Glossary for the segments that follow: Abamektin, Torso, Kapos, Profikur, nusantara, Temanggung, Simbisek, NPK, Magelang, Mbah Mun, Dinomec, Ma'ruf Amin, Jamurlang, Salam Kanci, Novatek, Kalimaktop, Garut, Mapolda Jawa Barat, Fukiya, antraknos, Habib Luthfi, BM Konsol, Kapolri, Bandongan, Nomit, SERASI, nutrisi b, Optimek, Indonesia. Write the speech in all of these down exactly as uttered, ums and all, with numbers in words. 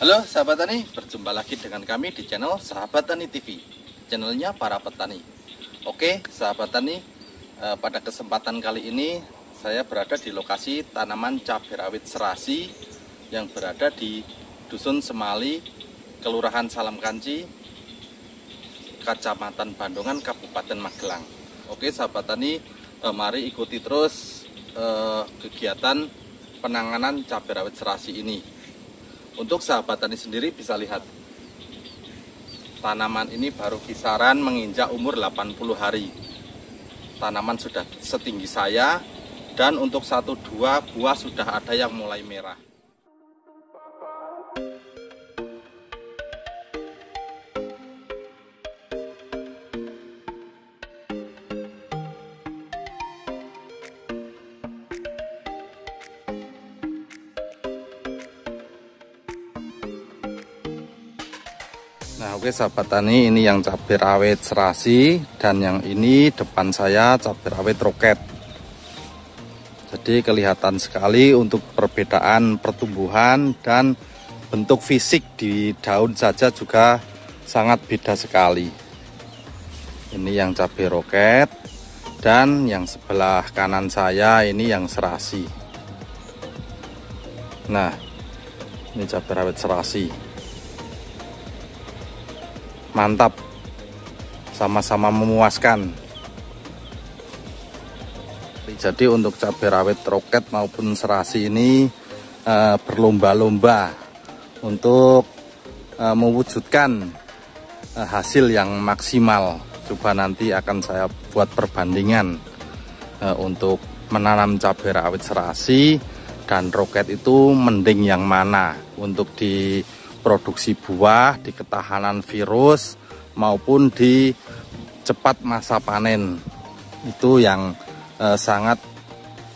Halo sahabat tani, berjumpa lagi dengan kami di channel Sahabat Tani T V, channelnya para petani. Oke sahabat tani, eh, pada kesempatan kali ini saya berada di lokasi tanaman cabai rawit serasi yang berada di Dusun Semali, Kelurahan Salam Kanci, Kecamatan Bandongan, Kabupaten Magelang. Oke sahabat tani, eh, mari ikuti terus eh, kegiatan penanganan cabai rawit serasi ini. Untuk sahabat tani sendiri bisa lihat, tanaman ini baru kisaran menginjak umur delapan puluh hari. Tanaman sudah setinggi saya, dan untuk satu dua buah sudah ada yang mulai merah. Nah oke sahabat tani, ini yang cabai rawit serasi, dan yang ini depan saya cabai rawit roket. Jadi kelihatan sekali untuk perbedaan pertumbuhan dan bentuk fisik di daun saja juga sangat beda sekali. Ini yang cabai roket, dan yang sebelah kanan saya ini yang serasi. Nah ini cabai rawit serasi, mantap, sama-sama memuaskan. Jadi untuk cabai rawit roket maupun serasi ini e, berlomba-lomba untuk e, mewujudkan e, hasil yang maksimal. Coba nanti akan saya buat perbandingan e, untuk menanam cabai rawit serasi dan roket itu mending yang mana untuk di produksi buah, di ketahanan virus, maupun di cepat masa panen. Itu yang eh, sangat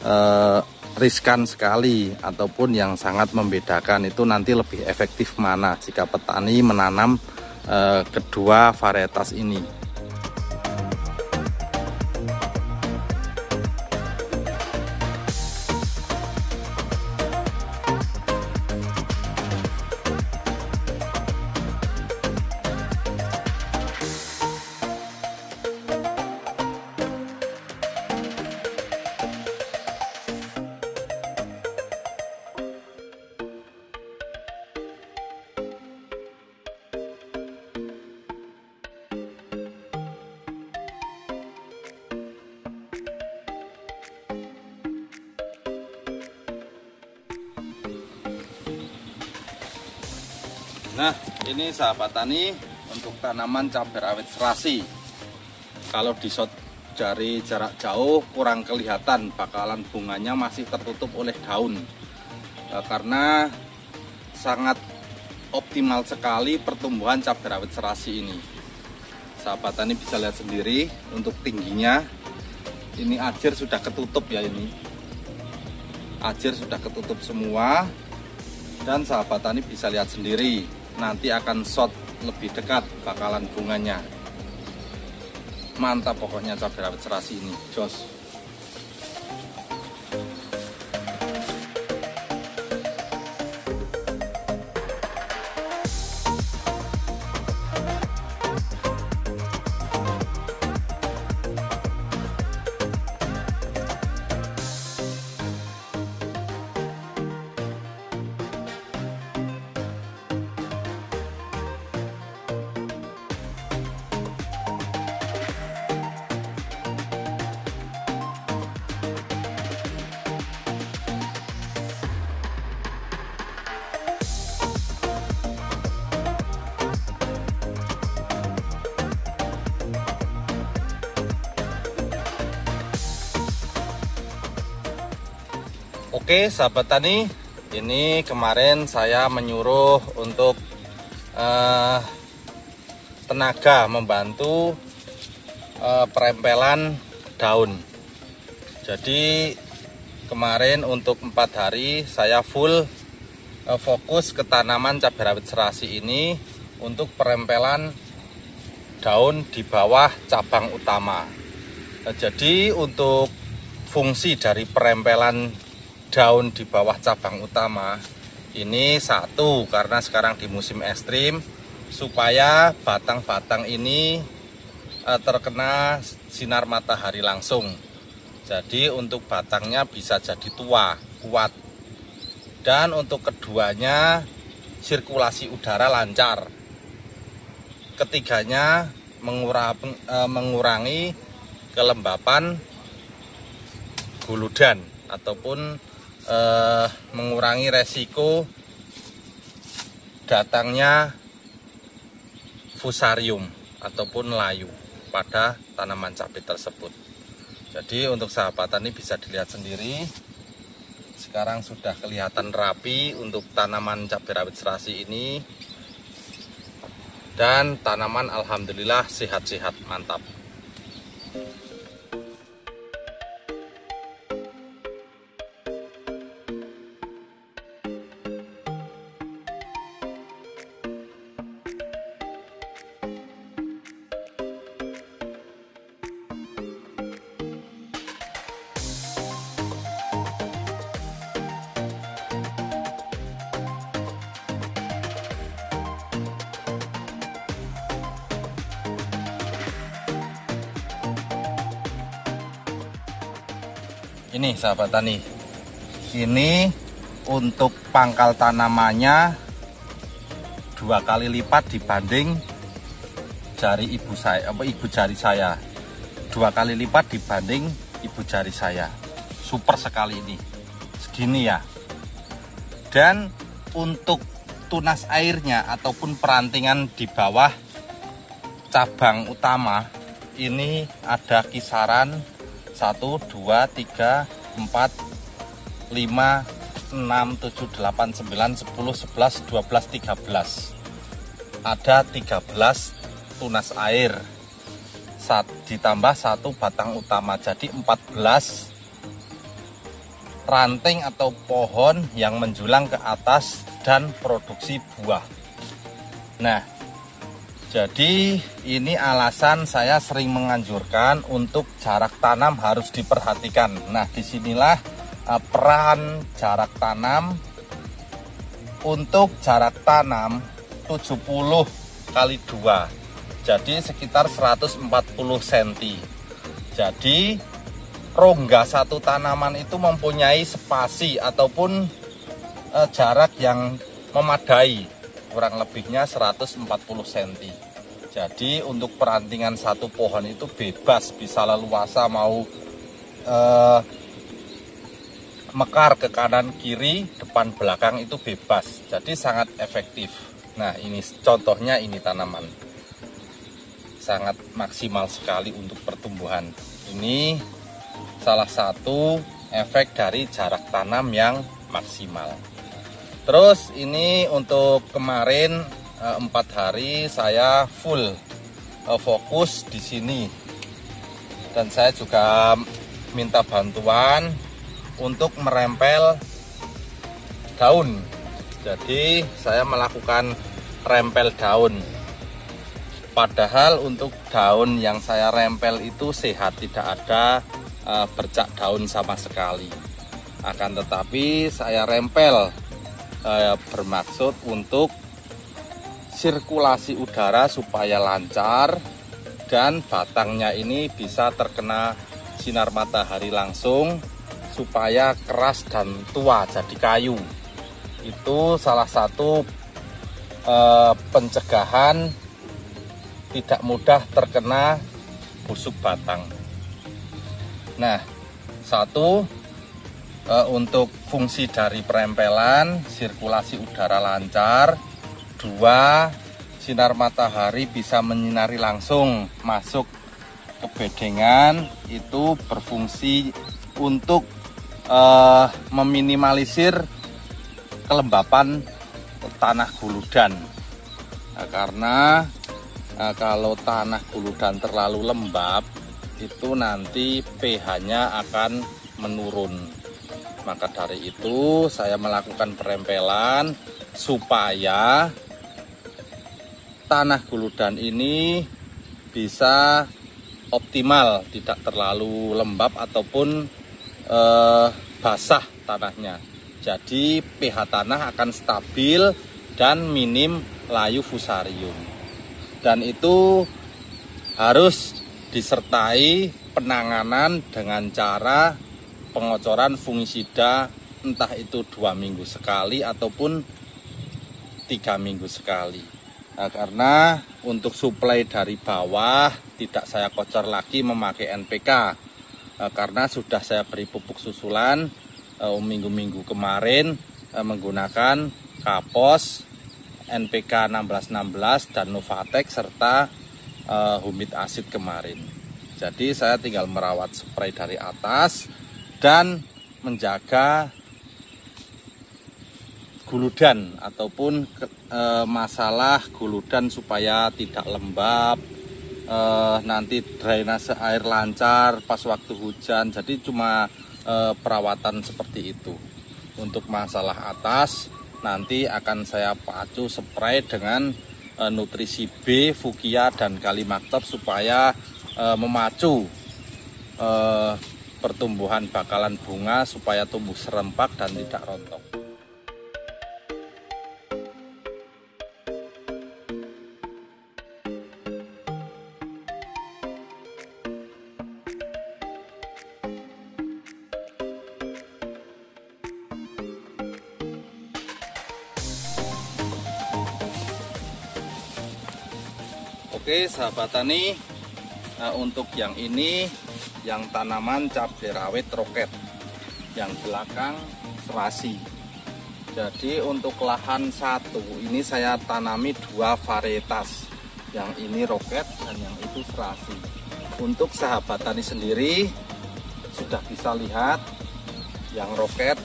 eh, riskan sekali, ataupun yang sangat membedakan. Itu nanti lebih efektif mana jika petani menanam eh, kedua varietas ini. Nah, ini sahabat tani untuk tanaman cabai rawit serasi. Kalau di shot dari jarak jauh kurang kelihatan, bakalan bunganya masih tertutup oleh daun. E, karena sangat optimal sekali pertumbuhan cabai rawit serasi ini. Sahabat tani bisa lihat sendiri untuk tingginya. Ini ajir sudah ketutup ya ini. Ajir sudah ketutup semua. Dan sahabat tani bisa lihat sendiri, nanti akan shot lebih dekat bakalan bunganya. Mantap pokoknya cabai rawit serasi ini, jos. Oke sahabat tani, ini kemarin saya menyuruh untuk eh, tenaga membantu eh, perempelan daun. Jadi kemarin untuk empat hari saya full eh, fokus ke tanaman cabai rawit serasi ini untuk perempelan daun di bawah cabang utama. eh, Jadi untuk fungsi dari perempelan daun di bawah cabang utama ini satu, karena sekarang di musim ekstrim, supaya batang-batang ini eh, terkena sinar matahari langsung. Jadi untuk batangnya bisa jadi tua, kuat. Dan untuk keduanya sirkulasi udara lancar. Ketiganya mengurangi, eh, mengurangi kelembapan guludan ataupun eh, mengurangi resiko datangnya fusarium ataupun layu pada tanaman cabai tersebut. Jadi untuk sahabat tani bisa dilihat sendiri. Sekarang sudah kelihatan rapi untuk tanaman cabai rawit serasi ini. Dan tanaman alhamdulillah sehat-sehat, mantap. Ini sahabat tani, ini untuk pangkal tanamannya dua kali lipat dibanding jari ibu saya, apa ibu jari saya, dua kali lipat dibanding ibu jari saya, super sekali ini, segini ya. Dan untuk tunas airnya ataupun perantingan di bawah cabang utama ini ada kisaran satu, dua, tiga, empat, lima, enam, tujuh, delapan, sembilan, sepuluh, sebelas, dua belas, tiga belas. Ada tiga belas tunas air ditambah satu batang utama, jadi empat belas ranting atau pohon yang menjulang ke atas dan produksi buah. Nah, jadi ini alasan saya sering menganjurkan untuk jarak tanam harus diperhatikan. Nah, disinilah peran jarak tanam. Untuk jarak tanam tujuh puluh kali dua, jadi sekitar seratus empat puluh sentimeter. Jadi rongga satu tanaman itu mempunyai spasi ataupun jarak yang memadai, kurang lebihnya seratus empat puluh sentimeter. Jadi untuk perantingan satu pohon itu bebas, bisa leluasa mau eh, mekar ke kanan kiri, depan belakang itu bebas. Jadi sangat efektif. Nah, ini contohnya, ini tanaman sangat maksimal sekali untuk pertumbuhan. Ini salah satu efek dari jarak tanam yang maksimal. Terus ini untuk kemarin empat hari saya full fokus di sini, dan saya juga minta bantuan untuk merempel daun. Jadi saya melakukan rempel daun. Padahal untuk daun yang saya rempel itu sehat, tidak ada bercak daun sama sekali. Akan tetapi saya rempel bermaksud untuk sirkulasi udara supaya lancar, dan batangnya ini bisa terkena sinar matahari langsung supaya keras dan tua jadi kayu. Itu salah satu eh, pencegahan tidak mudah terkena busuk batang. Nah, satu untuk fungsi dari perempelan, sirkulasi udara lancar. Dua, sinar matahari bisa menyinari langsung masuk ke bedengan. Itu berfungsi untuk eh, meminimalisir kelembapan tanah guludan. Nah, karena eh, kalau tanah guludan terlalu lembab, itu nanti pH-nya akan menurun. Maka dari itu saya melakukan perempelan supaya tanah guludan ini bisa optimal, tidak terlalu lembab ataupun eh, basah tanahnya. Jadi pH tanah akan stabil dan minim layu fusarium. Dan itu harus disertai penanganan dengan cara pengocoran fungisida, entah itu dua minggu sekali ataupun tiga minggu sekali. Nah, karena untuk suplai dari bawah tidak saya kocor lagi memakai N P K, eh, karena sudah saya beri pupuk susulan minggu-minggu eh, kemarin eh, menggunakan Kapos, N P K enam belas enam belas dan Novatek serta eh, humid acid kemarin. Jadi saya tinggal merawat spray dari atas dan menjaga guludan ataupun e, masalah guludan supaya tidak lembab, e, nanti drainase air lancar pas waktu hujan. Jadi cuma e, perawatan seperti itu. Untuk masalah atas nanti akan saya pacu spray dengan e, nutrisi B, Fukiya dan Kalimaktop supaya e, memacu e, pertumbuhan bakalan bunga supaya tumbuh serempak dan tidak rontok. Oke sahabat tani, nah, untuk yang ini yang tanaman cabai rawit roket, yang belakang serasi. Jadi untuk lahan satu ini saya tanami dua varietas, yang ini roket dan yang itu serasi. Untuk sahabat tani sendiri sudah bisa lihat, yang roket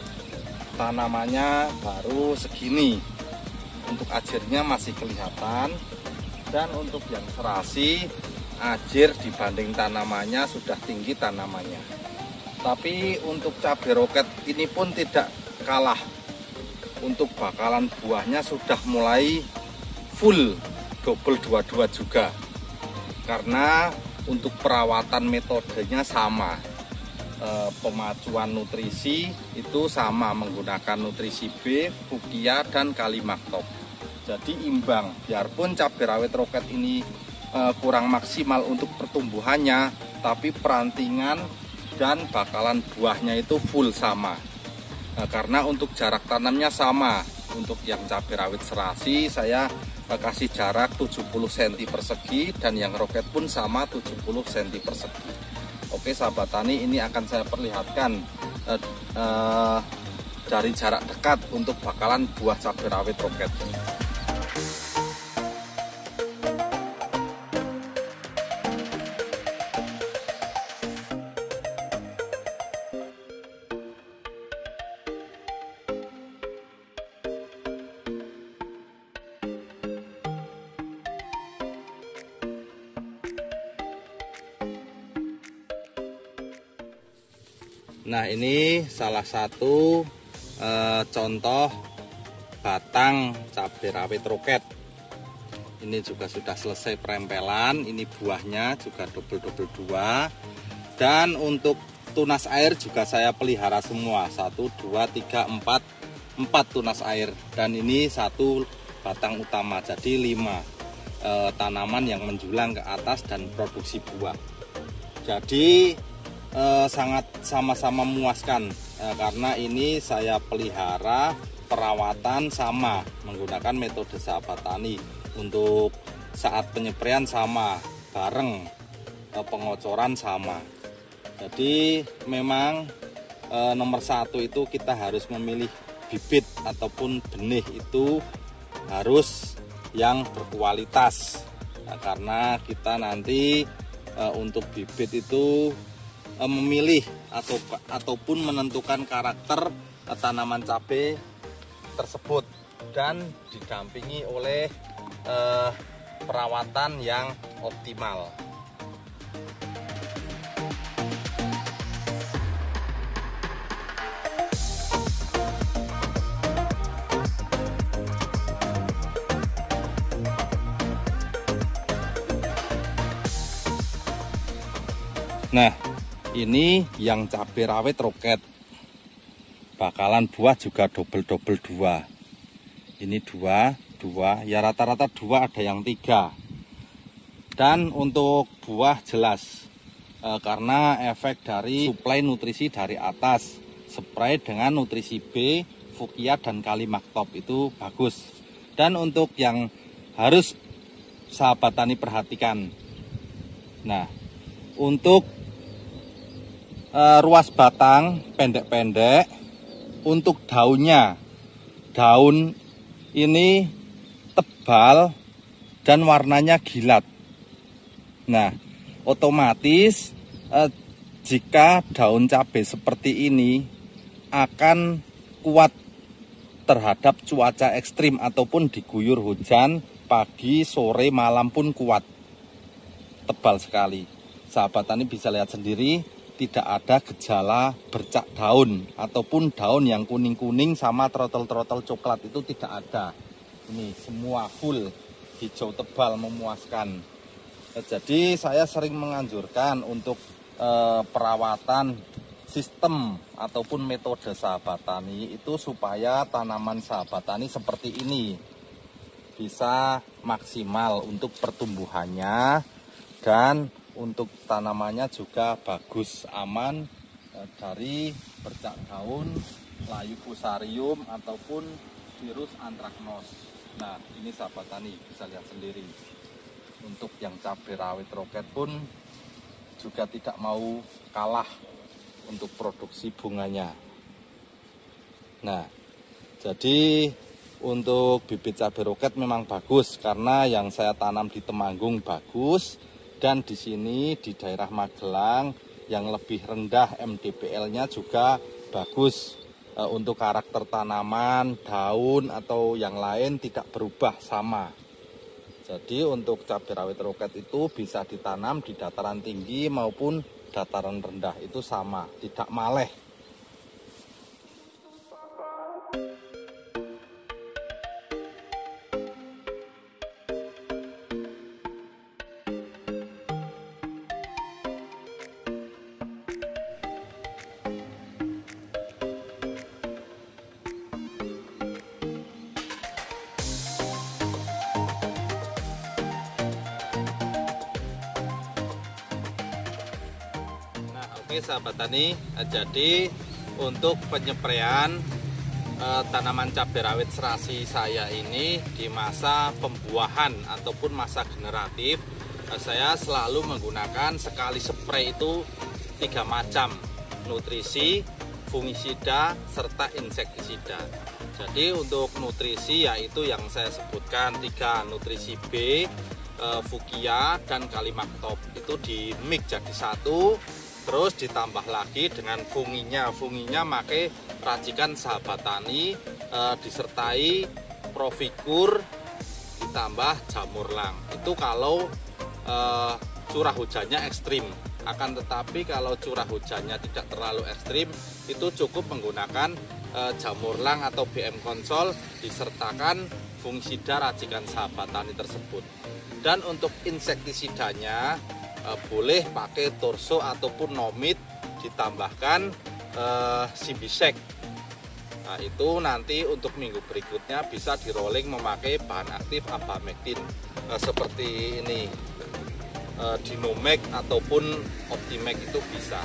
tanamannya baru segini, untuk ajarnya masih kelihatan. Dan untuk yang serasi, ajir dibanding tanamannya sudah tinggi tanamannya. Tapi untuk cabai roket ini pun tidak kalah. Untuk bakalan buahnya sudah mulai full, double dua-dua juga. Karena untuk perawatan metodenya sama. E, pemacuan nutrisi itu sama, menggunakan nutrisi B, Fukiya dan Kalimaktop. Jadi imbang, biarpun cabai rawit roket ini e, kurang maksimal untuk pertumbuhannya, tapi perantingan dan bakalan buahnya itu full sama. E, karena untuk jarak tanamnya sama. Untuk yang cabai rawit serasi saya e, kasih jarak tujuh puluh sentimeter persegi dan yang roket pun sama tujuh puluh sentimeter persegi. Oke sahabat tani, ini akan saya perlihatkan e, e, dari jarak dekat untuk bakalan buah cabai rawit roket ini. Nah, ini salah satu e, contoh batang cabai rawit roket. Ini juga sudah selesai perempelan, ini buahnya juga double-double dua. Dan untuk tunas air juga saya pelihara semua, satu, dua, tiga, empat, empat tunas air. Dan ini satu batang utama, jadi lima e, tanaman yang menjulang ke atas dan produksi buah. Jadi Eh, sangat sama-sama memuaskan, eh, karena ini saya pelihara, perawatan sama, menggunakan metode sahabat tani. Untuk saat penyepraian sama, bareng, eh, pengocoran sama. Jadi memang eh, nomor satu itu kita harus memilih bibit ataupun benih itu harus yang berkualitas, nah, karena kita nanti eh, untuk bibit itu memilih atau ataupun menentukan karakter tanaman cabai tersebut dan didampingi oleh eh, perawatan yang optimal. Nah, ini yang cabai rawit roket. bakalan buah juga double-double dua. Ini dua, dua, ya rata-rata dua, ada yang tiga. Dan untuk buah jelas, e, karena efek dari suplai nutrisi dari atas, spray dengan nutrisi B, Fukiya dan Kalimaktop itu bagus. Dan untuk yang harus sahabat tani perhatikan, nah untuk e, ruas batang pendek-pendek, untuk daunnya, daun ini tebal dan warnanya gilat. Nah, otomatis eh, jika daun cabai seperti ini akan kuat terhadap cuaca ekstrim ataupun diguyur hujan pagi, sore, malam pun kuat. Tebal sekali. Sahabat tani bisa lihat sendiri, tidak ada gejala bercak daun ataupun daun yang kuning-kuning sama trotol-trotol coklat, itu tidak ada. Ini semua full hijau tebal memuaskan. Jadi saya sering menganjurkan untuk eh, perawatan sistem ataupun metode sahabat tani itu supaya tanaman sahabat tani seperti ini bisa maksimal untuk pertumbuhannya dan untuk tanamannya juga bagus, aman eh, dari bercak daun, layu fusarium ataupun virus antraknos. Nah, ini sahabat tani bisa lihat sendiri. Untuk yang cabai rawit roket pun juga tidak mau kalah untuk produksi bunganya. Nah, jadi untuk bibit cabai roket memang bagus karena yang saya tanam di Temanggung bagus. Dan di sini di daerah Magelang yang lebih rendah M D P L-nya juga bagus. E, untuk karakter tanaman, daun atau yang lain tidak berubah, sama. Jadi untuk cabai rawit roket itu bisa ditanam di dataran tinggi maupun dataran rendah, itu sama, tidak maleh. Oke sahabat tani, jadi untuk penyepraian eh, tanaman cabai rawit serasi saya ini di masa pembuahan ataupun masa generatif, eh, saya selalu menggunakan sekali spray itu tiga macam, nutrisi, fungisida, serta insektisida. Jadi untuk nutrisi yaitu yang saya sebutkan tiga, nutrisi B, eh, Fukiya dan Kalimaktop, itu di mix jadi satu. Terus ditambah lagi dengan funginya, funginya pakai racikan sahabat tani e, disertai profikur ditambah jamurlang. Itu kalau e, curah hujannya ekstrim. Akan tetapi kalau curah hujannya tidak terlalu ekstrim, itu cukup menggunakan e, jamurlang atau B M Konsol disertakan fungisida racikan sahabat tani tersebut. Dan untuk insektisidanya, E, boleh pakai torso ataupun nomit ditambahkan e, simbisek. Nah, itu nanti untuk minggu berikutnya bisa di rolling memakai bahan aktif abamektin e, seperti ini, e, dinomec ataupun optimek itu bisa.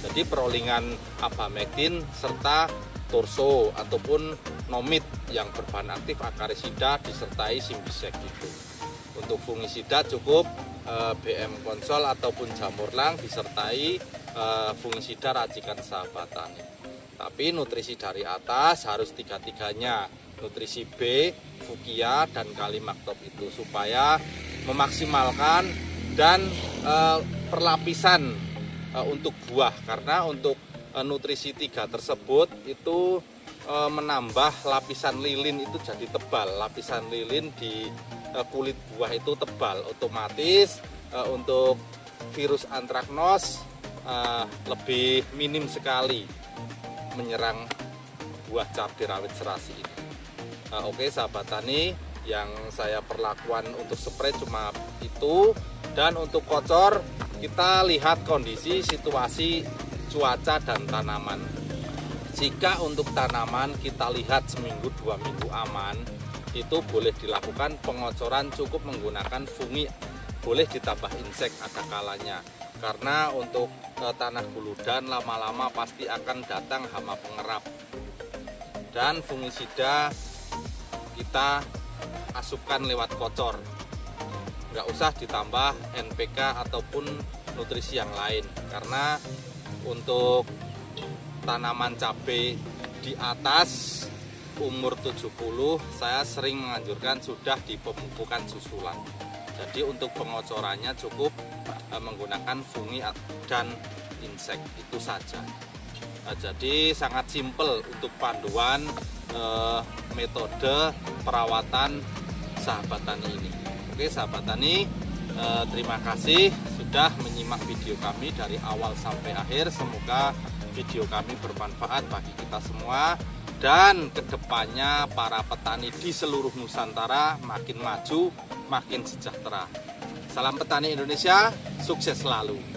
Jadi perolingan abamektin serta torso ataupun nomit yang berbahan aktif akarisida disertai simbisek itu. Untuk fungisida cukup B M Konsol ataupun jamurlang disertai uh, fungisida racikan sahabat tani. Tapi nutrisi dari atas harus tiga-tiganya, nutrisi B, Fukiya dan Kalimaktop itu, supaya memaksimalkan dan uh, perlapisan uh, untuk buah, karena untuk uh, nutrisi tiga tersebut itu uh, menambah lapisan lilin, itu jadi tebal, lapisan lilin di kulit buah itu tebal, otomatis uh, untuk virus antraknos uh, lebih minim sekali menyerang buah cabai rawit serasi ini. Uh, Oke, sahabat tani, yang saya perlakuan untuk spray cuma itu. Dan untuk kocor kita lihat kondisi situasi cuaca dan tanaman. Jika untuk tanaman kita lihat seminggu dua minggu aman, itu boleh dilakukan pengocoran cukup menggunakan fungi, boleh ditambah insek ada kalanya. Karena untuk eh, tanah guludan lama-lama pasti akan datang hama pengerap. Dan fungisida kita asupkan lewat kocor, nggak usah ditambah N P K ataupun nutrisi yang lain. Karena untuk tanaman cabai di atas umur tujuh puluh saya sering menganjurkan sudah dipemupukan susulan. Jadi untuk pengocorannya cukup menggunakan fungi dan insek, itu saja. Jadi sangat simpel untuk panduan eh, metode perawatan Sahabat Tani ini. Oke Sahabat Tani, eh, terima kasih sudah menyimak video kami dari awal sampai akhir. Semoga video kami bermanfaat bagi kita semua, dan kedepannya para petani di seluruh Nusantara makin maju, makin sejahtera. Salam Petani Indonesia, sukses selalu.